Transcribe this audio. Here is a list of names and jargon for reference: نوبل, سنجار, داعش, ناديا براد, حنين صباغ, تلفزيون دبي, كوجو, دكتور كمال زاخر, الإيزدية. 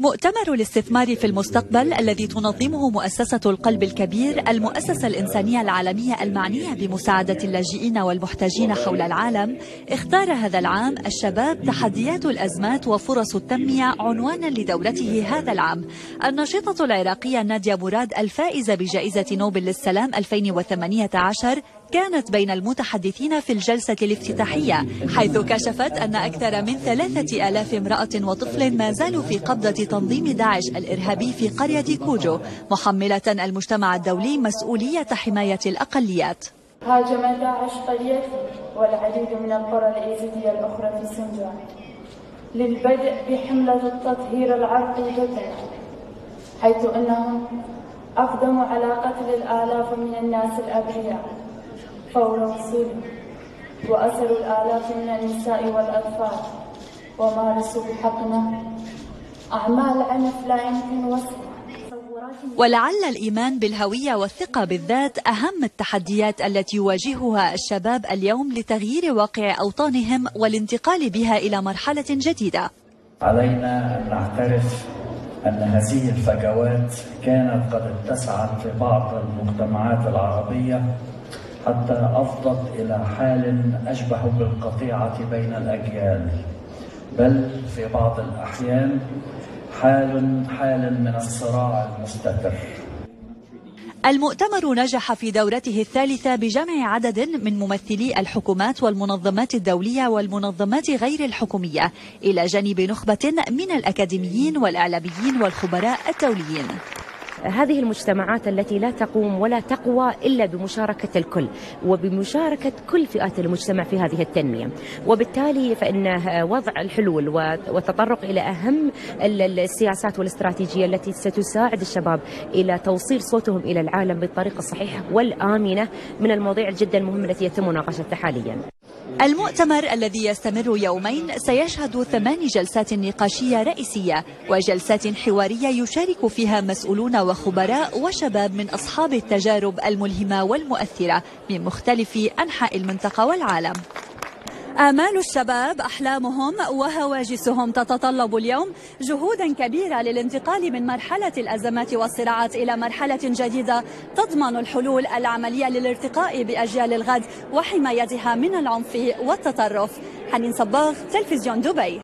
مؤتمر الاستثمار في المستقبل الذي تنظمه مؤسسة القلب الكبير، المؤسسة الإنسانية العالمية المعنية بمساعدة اللاجئين والمحتاجين حول العالم، اختار هذا العام الشباب تحديات الأزمات وفرص التنمية عنوانا لدورته هذا العام. الناشطة العراقية ناديا براد الفائزة بجائزة نوبل للسلام 2018 كانت بين المتحدثين في الجلسة الافتتاحية، حيث كشفت أن أكثر من 3000 امرأة وطفل ما زالوا في قبضة تنظيم داعش الإرهابي في قرية كوجو، محملة المجتمع الدولي مسؤولية حماية الأقليات. هاجم داعش قريتي والعديد من القرى الإيزدية الأخرى في سنجار للبدء بحملة التطهير العرقي ضدنا، حيث أنهم أقدموا على قتل الآلاف من الناس الأبرياء فور وصولهم، وأسروا الآلاف من النساء والأطفال، ومارسوا بحقنا أعمال عنف لا يمكن وصفها. ولعل الإيمان بالهوية والثقة بالذات أهم التحديات التي يواجهها الشباب اليوم لتغيير واقع أوطانهم والانتقال بها إلى مرحلة جديدة. علينا أن نعترف أن هذه الفجوات كانت قد اتسعت في بعض المجتمعات العربية حتى أفضت إلى حال أشبه بالقطيعة بين الأجيال، بل في بعض الأحيان حال من الصراع المستتر. المؤتمر نجح في دورته الثالثة بجمع عدد من ممثلي الحكومات والمنظمات الدولية والمنظمات غير الحكومية، إلى جانب نخبة من الأكاديميين والإعلاميين والخبراء الدوليين. هذه المجتمعات التي لا تقوم ولا تقوى إلا بمشاركة الكل وبمشاركة كل فئات المجتمع في هذه التنمية، وبالتالي فإن وضع الحلول والتطرق إلى أهم السياسات والاستراتيجية التي ستساعد الشباب إلى توصيل صوتهم إلى العالم بالطريقة الصحيحة والآمنة من المواضيع جدا مهمة التي يتم مناقشتها حاليا. المؤتمر الذي يستمر يومين سيشهد 8 جلسات نقاشية رئيسية وجلسات حوارية يشارك فيها مسؤولون وخبراء وشباب من أصحاب التجارب الملهمة والمؤثرة من مختلف أنحاء المنطقة والعالم. آمال الشباب، أحلامهم وهواجسهم تتطلب اليوم جهودا كبيرة للانتقال من مرحلة الأزمات والصراعات إلى مرحلة جديدة تضمن الحلول العملية للارتقاء بأجيال الغد وحمايتها من العنف والتطرف. حنين صباغ، تلفزيون دبي.